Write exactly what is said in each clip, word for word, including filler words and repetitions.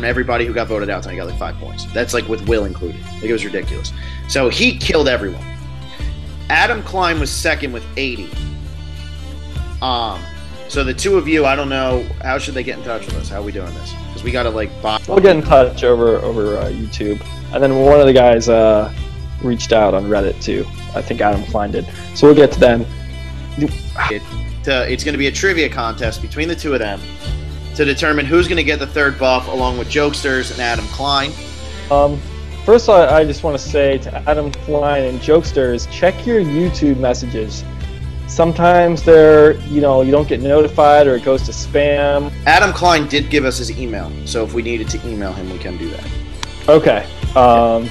from everybody who got voted out, and he got like five points. That's like with Will included. Like it was ridiculous. So he killed everyone. Adam Klein was second with eighty. Um, so the two of you, I don't know, how should they get in touch with us? How are we doing this? Because we gotta like buy. We'll get in touch over over uh, YouTube, and then one of the guys uh, reached out on Reddit too. I think Adam Klein did. So we'll get to them. It, uh, it's going to be a trivia contest between the two of them to determine who's going to get the third buff, along with Jokesters and Adam Klein. Um, first, I, I just want to say to Adam Klein and Jokesters, check your YouTube messages. Sometimes they're, you know, you don't get notified or it goes to spam. Adam Klein did give us his email, so if we needed to email him, we can do that. Okay. Um,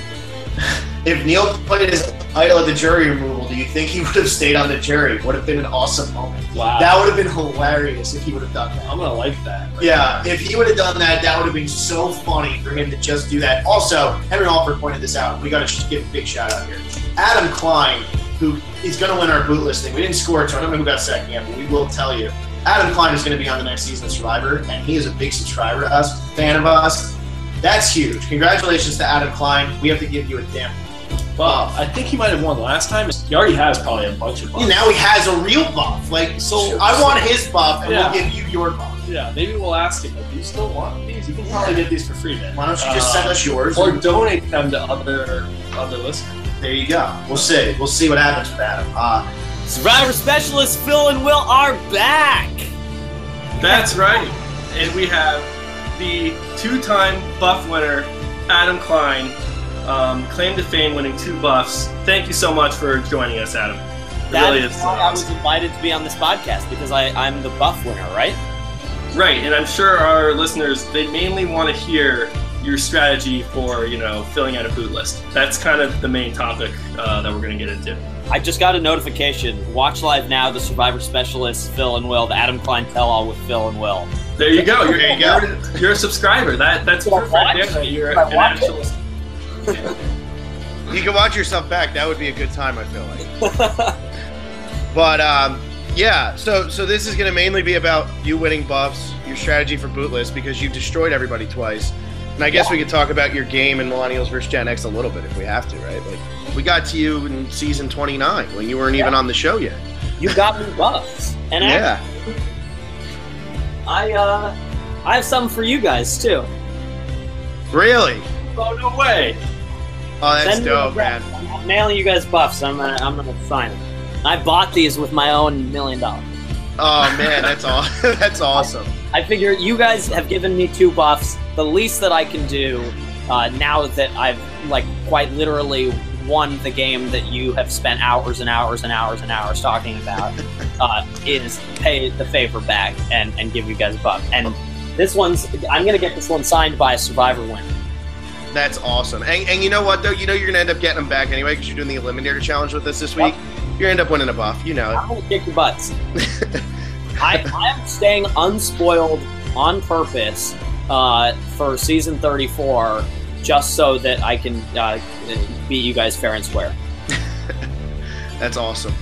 if Neil played his idol at the jury removal, do you think he would have stayed on the jury? Would have been an awesome moment. Wow. That would have been hilarious if he would have done that. I'm going to like that. Right yeah, now. If he would have done that, that would have been so funny for him to just do that. Also, Henry Alfer pointed this out. We got to give a big shout out here. Adam Klein, who is going to win our boot listing. We didn't score it, so I don't know who got second yet, but we will tell you. Adam Klein is going to be on the next season of Survivor, and he is a big subscriber to us, fan of us. That's huge. Congratulations to Adam Klein. We have to give you a damn. Buff. I think he might have won last time. He already has probably a bunch of buffs. Now he has a real buff. Like, so sure, I so. want his buff, and yeah. we'll give you your buff. Yeah, maybe we'll ask him, like, do you still want these? You can probably get these for free, man. Why don't you just uh, send us yours? Or donate them to other other listeners. There you go. We'll see. We'll see what happens with Adam. Uh, Survivor Specialists Phil and Will are back! That's right. And we have the two-time buff winner, Adam Klein. Um, claim to fame, winning two buffs. Thank you so much for joining us, Adam. It that really is why I was invited to be on this podcast, because I, I'm the buff winner, right? Right, and I'm sure our listeners, they mainly want to hear your strategy for, you know, filling out a boot list. That's kind of the main topic uh, that we're going to get into. I just got a notification. Watch live now, the Survivor Specialists, Phil and Will, the Adam Klein tell-all with Phil and Will. There you go. You're, there you go. You're, you're a subscriber. That, that's perfect. Yeah, you're an actual subscriber. You can watch yourself back. That would be a good time, I feel like. But um, yeah, so so this is going to mainly be about you winning buffs, your strategy for boot lists, because you've destroyed everybody twice. And I guess yeah. we could talk about your game in Millennials versus Gen X a little bit if we have to, right? Like we got to you in season twenty-nine when you weren't yeah. even on the show yet. You got me buffs, and yeah, I uh, I have something for you guys too. Really? Oh, no way! Oh, that's Send dope, man. I'm mailing you guys buffs. I'm gonna, I'm gonna sign them. I bought these with my own million dollars. Oh man, that's all. That's awesome. I, I figure you guys have given me two buffs. The least that I can do uh, now that I've like quite literally won the game that you have spent hours and hours and hours and hours talking about uh, is pay the favor back and and give you guys a buff. And this one's, I'm gonna get this one signed by a Survivor winner. That's awesome. And, and you know what, though? You know you're going to end up getting them back anyway because you're doing the Eliminator Challenge with us this week. Yep. You're going to end up winning a buff. You know it. I'm going to kick your butts. I, I'm staying unspoiled on purpose uh, for Season thirty-four just so that I can uh, beat you guys fair and square. That's awesome.